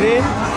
train.